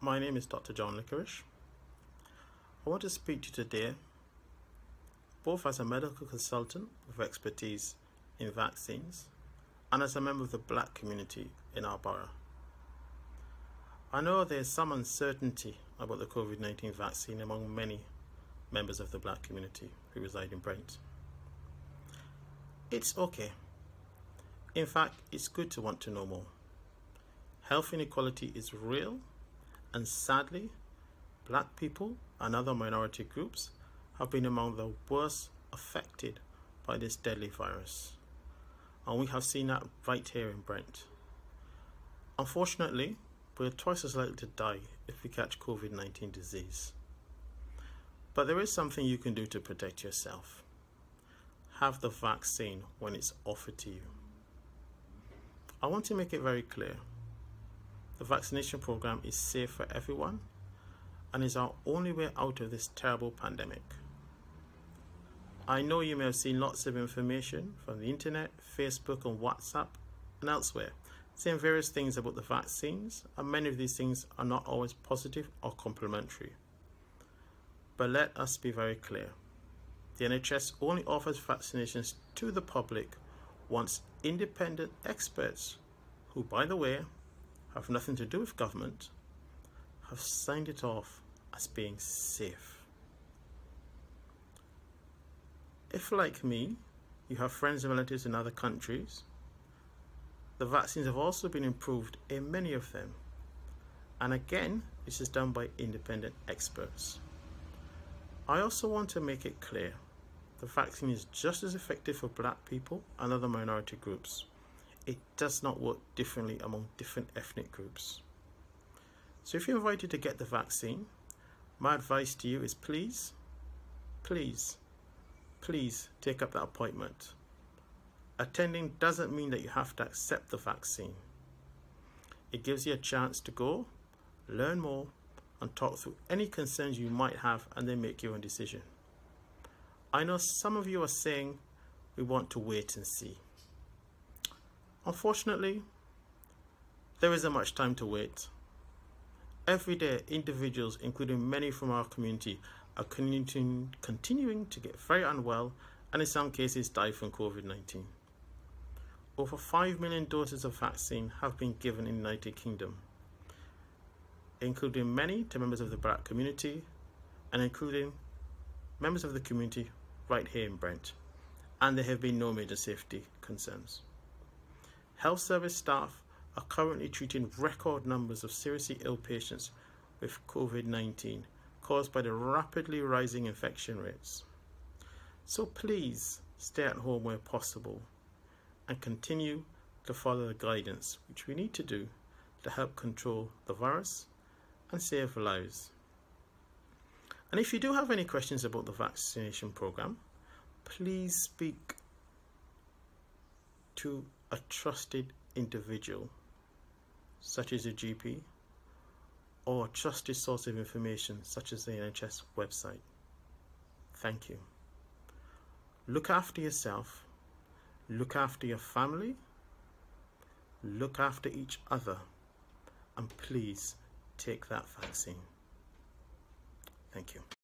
My name is Dr. John Licorish. I want to speak to you today, both as a medical consultant with expertise in vaccines and as a member of the black community in our borough. I know there is some uncertainty about the COVID-19 vaccine among many members of the black community who reside in Brent. It's okay. In fact, it's good to want to know more. Health inequality is real, and sadly, black people and other minority groups have been among the worst affected by this deadly virus. And we have seen that right here in Brent. Unfortunately, we're twice as likely to die if we catch COVID-19 disease. But there is something you can do to protect yourself. Have the vaccine when it's offered to you. I want to make it very clear. The vaccination program is safe for everyone and is our only way out of this terrible pandemic. I know you may have seen lots of information from the internet, Facebook and WhatsApp and elsewhere, saying various things about the vaccines, and many of these things are not always positive or complimentary. But let us be very clear. The NHS only offers vaccinations to the public once independent experts, who by the way, have nothing to do with government, have signed it off as being safe. If, like me, you have friends and relatives in other countries, the vaccines have also been improved in many of them. And again, this is done by independent experts. I also want to make it clear, the vaccine is just as effective for black people and other minority groups. It does not work differently among different ethnic groups. So if you're invited to get the vaccine, my advice to you is please, please, please take up that appointment. Attending doesn't mean that you have to accept the vaccine. It gives you a chance to go, learn more, and talk through any concerns you might have and then make your own decision. I know some of you are saying, we want to wait and see. Unfortunately, there isn't much time to wait. Every day, individuals, including many from our community, are continuing to get very unwell and in some cases die from COVID-19. Over 5 million doses of vaccine have been given in the United Kingdom, including many to members of the black community and including members of the community right here in Brent. And there have been no major safety concerns. Health service staff are currently treating record numbers of seriously ill patients with COVID-19 caused by the rapidly rising infection rates. So please stay at home where possible and continue to follow the guidance which we need to do to help control the virus and save lives. And if you do have any questions about the vaccination program, please speak to a trusted individual, such as a GP, or a trusted source of information, such as the NHS website. Thank you. Look after yourself, look after your family, look after each other, and please take that vaccine. Thank you.